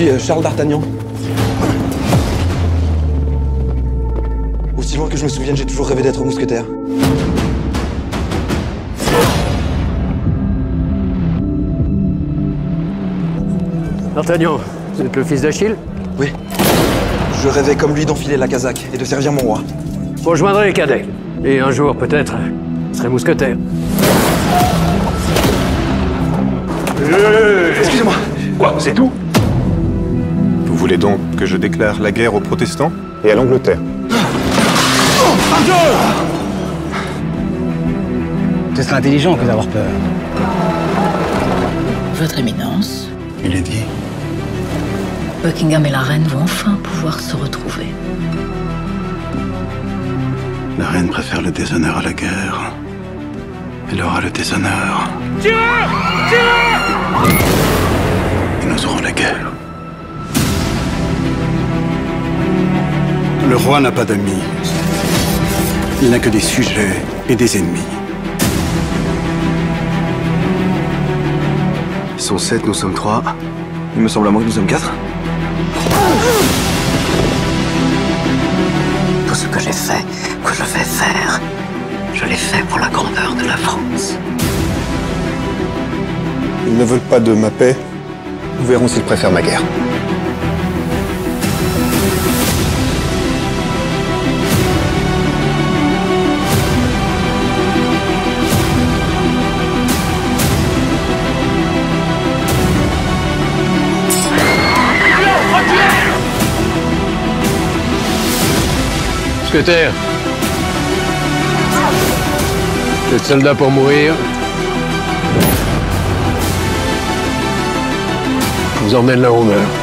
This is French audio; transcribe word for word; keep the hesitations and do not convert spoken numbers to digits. suis Charles d'Artagnan. Aussi loin que je me souvienne, j'ai toujours rêvé d'être mousquetaire. D'Artagnan, vous êtes le fils d'Achille? Oui. Je rêvais comme lui d'enfiler la casaque et de servir mon roi. Je rejoindrai les cadets. Et un jour, peut-être, je serai mousquetaire. Excusez-moi. Quoi? C'est tout? Vous voulez donc que je déclare la guerre aux protestants et à l'Angleterre? Ce serait intelligent que d'avoir peur. Votre Éminence. Il est dit. Buckingham et la reine vont enfin pouvoir se retrouver. La reine préfère le déshonneur à la guerre. Elle aura le déshonneur. Tirez ! Tirez ! Et nous aurons la guerre. Le roi n'a pas d'amis. Il n'a que des sujets et des ennemis. Ils sont sept, nous sommes trois. Il me semble à moi que nous sommes quatre. Tout ce que j'ai fait, que je vais faire, je l'ai fait pour la grandeur de la France. Ils ne veulent pas de ma paix. Nous verrons s'ils préfèrent ma guerre. Mousquetaire, vous êtes soldat pour mourir. Je vous emmène là où on meurt.